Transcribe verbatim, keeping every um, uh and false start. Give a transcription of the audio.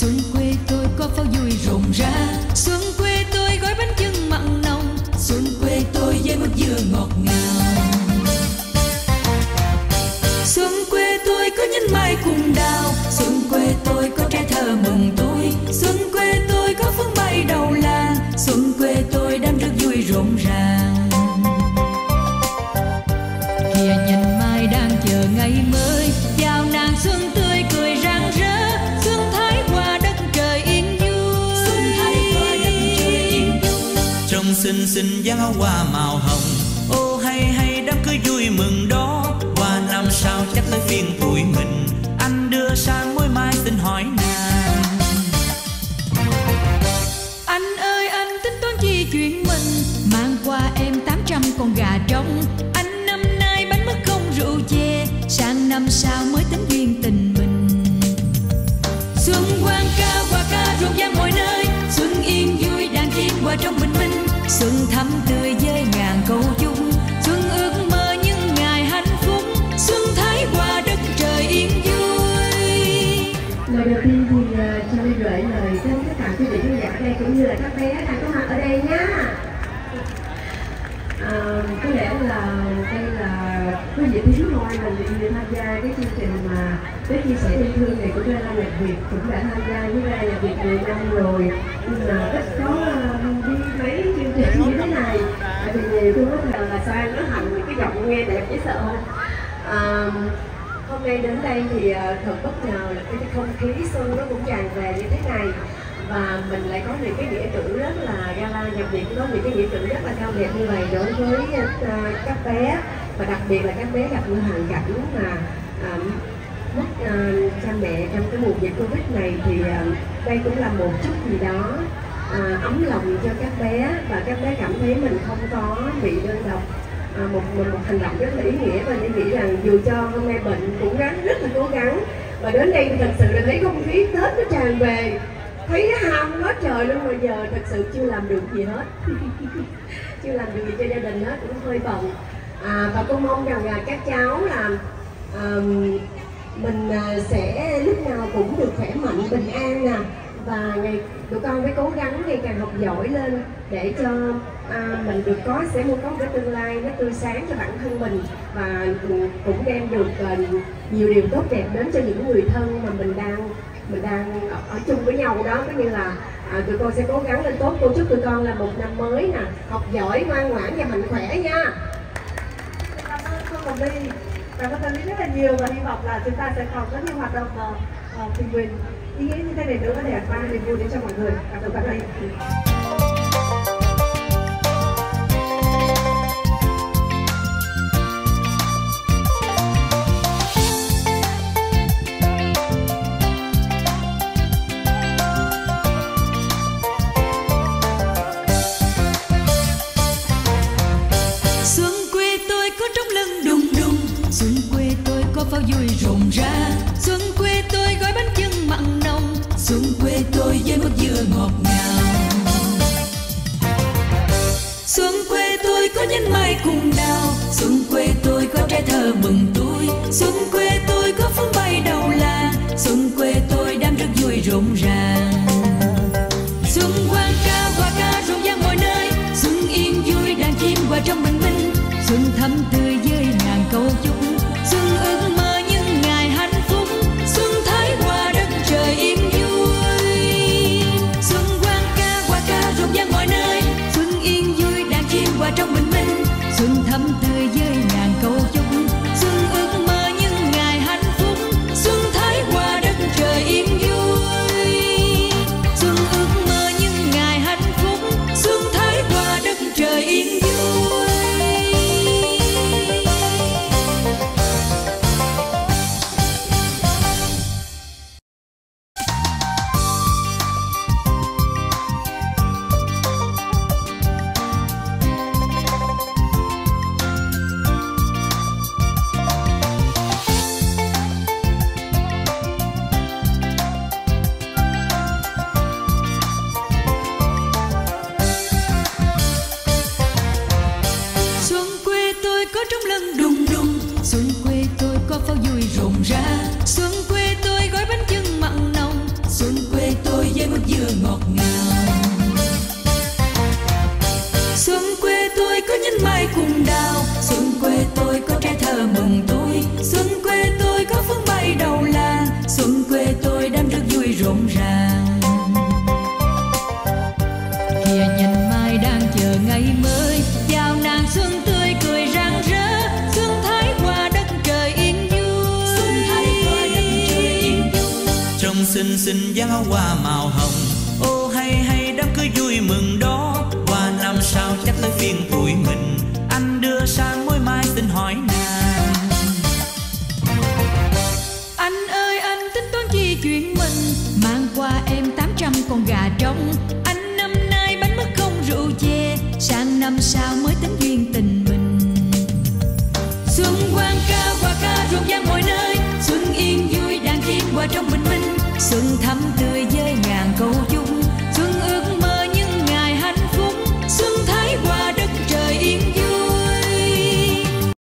Xuân quê tôi có pháo vui rộn rã, xuân quê tôi gói bánh chưng mặn nồng, xuân quê tôi với mức dừa ngọt ngào. Xuân quê tôi có nhánh mai cùng đào, xuân quê tôi có trái thơ mừng tôi, xuân quê tôi có phương bay đầu làng, xuân quê tôi đám rất vui rộn ràng. Kìa nhánh mai đang chờ ngày mới, chào nàng xuân tươi. Xinh xinh giá hoa màu hồng, ô hay hay đám cưới vui mừng đó, qua năm sau chắc tới phiên tụi mình, anh đưa sang mối mai xin hỏi nàng. Anh ơi anh tính toán chi chuyện mình, mang qua em tám trăm con gà trống, anh năm nay bánh mất không rượu chè, sang năm sau mới tính duyên tình mình. Xuân quang ca hoa ca rộn ràng mọi nơi, xuân yên vui đàn chim qua trong bình minh, xuân thắm tươi với ngàn câu chung, xuân ước mơ những ngày hạnh phúc, xuân thái qua đất trời yên vui. Lời đầu tiên thì cho đi gửi lời đến tất cả quý vị khán giả đây cũng như là các bé đang có mặt ở đây nhá. À, có lẽ là đây là quý vị thứ hai mình đi tham gia cái chương trình mà cái chia sẻ yêu thương này của Ra La Nhạc Việt, cũng đã tham gia với Ra La Nhạc Việt nhiều năm rồi nhưng mà ít có uh, đi mấy chương trình như thế này, tại vì nhiều tôi rất là là sang nó hành cái giọng nghe đẹp dễ sợ không. À, hôm nay đến đây thì uh, thật bất ngờ là cái không khí xuân nó cũng tràn về như thế này, và mình lại có những cái nghĩa cử rất là Gala Nhạc Việt có những cái nghĩa cử rất là cao đẹp như vậy đối với uh, các bé, và đặc biệt là các bé gặp những hoàn cảnh mà uh, mất uh, cha mẹ trong cái mùa dịch Covid này, thì uh, đây cũng là một chút gì đó uh, ấm lòng cho các bé, và các bé cảm thấy mình không có bị đơn độc. Uh, một, một, một hành động rất là ý nghĩa, và tôi nghĩ rằng dù cho hôm nay bệnh cũng gắng rất là cố gắng, và đến đây thì thật sự là thấy không khí Tết nó tràn về, thấy nó ham quá trời luôn, mà giờ thật sự chưa làm được gì hết chưa làm được gì cho gia đình hết, cũng hơi bận. À, và con mong rằng là các cháu là um, mình sẽ lúc nào cũng được khỏe mạnh, bình an nè, và ngày tụi con phải cố gắng ngày càng học giỏi lên để cho uh, mình được có sẽ mua có một cái tương lai nó tươi sáng cho bản thân mình, và cũng đem được uh, nhiều điều tốt đẹp đến cho những người thân mà mình đang mình đang ở, ở chung với nhau đó. Có như là à, tụi con sẽ cố gắng lên tốt, cô chúc tụi con là một năm mới nè học giỏi, ngoan ngoãn và mạnh khỏe nha. Cảm ơn cô Hồng Ly và cô Tân Lý rất là nhiều, và hy vọng là chúng ta sẽ còn rất nhiều hoạt động uh, tình nguyện ý nghĩa như thế này nữa để mang niềm vui đến cho mọi người. Cảm ơn các bạn. Xuân quê tôi rộn rã, xuân quê tôi gói bánh chưng mặn nồng, xuân quê tôi với mức dừa ngọt ngào. Xuân quê tôi có nhánh mai cùng đào, xuân quê tôi có trái thơ mừng tôi, xuân quê tôi có phương bay đầu làng, xuân quê tôi đám rất vui rộn ràng. Xuân quang ca hoa ca rộn ràng mọi nơi, xuân yên vui đàn chim qua trong bình minh, xuân thắm tươi với ngàn câu chung, xuân ước mơ những ngày hạnh phúc, xuân thái qua đất trời yên vui. Xuân quang ca hoa ca rộn ràng mọi nơi, xuân yên vui đàn chim qua trong bình minh, xuân thắm tươi với ngàn câu chúc, xuân ước mơ những ngày hạnh phúc, xuân thái qua đất trời yên vui. Xuân ước mơ những ngày hạnh phúc, xuân thái qua đất trời yên vui. Xuân quê ngọt ngào. Xuân quê tôi có nhân mai cùng đào, xuân quê tôi có trẻ thơ mừng tôi, xuân quê tôi có phương bay đầu làng, xuân quê tôi đám rất vui rộn ràng. Kìa nhân mai đang chờ ngày mới, chào nàng xuân tươi cười rạng rỡ, xuân thái qua đất trời yên vui, xuân thái qua đất trời yên vui. Trong xinh xinh giáo hoa màu hồng, ô hay hay đám cưới vui mừng đó. Qua năm sau chắc tới phiên tuổi mình, anh đưa sang mối mai xin hỏi nàng. Anh ơi anh tính toán chi chuyện mình, mang qua em tám trăm con gà trống. Anh năm nay bánh mất không rượu chè, sang năm sau mới tính duyên tình mình. Xuân quang ca hoa ca rộn ràng mọi nơi, xuân yên vui đang diễn qua trong bình minh, xuân thắm tươi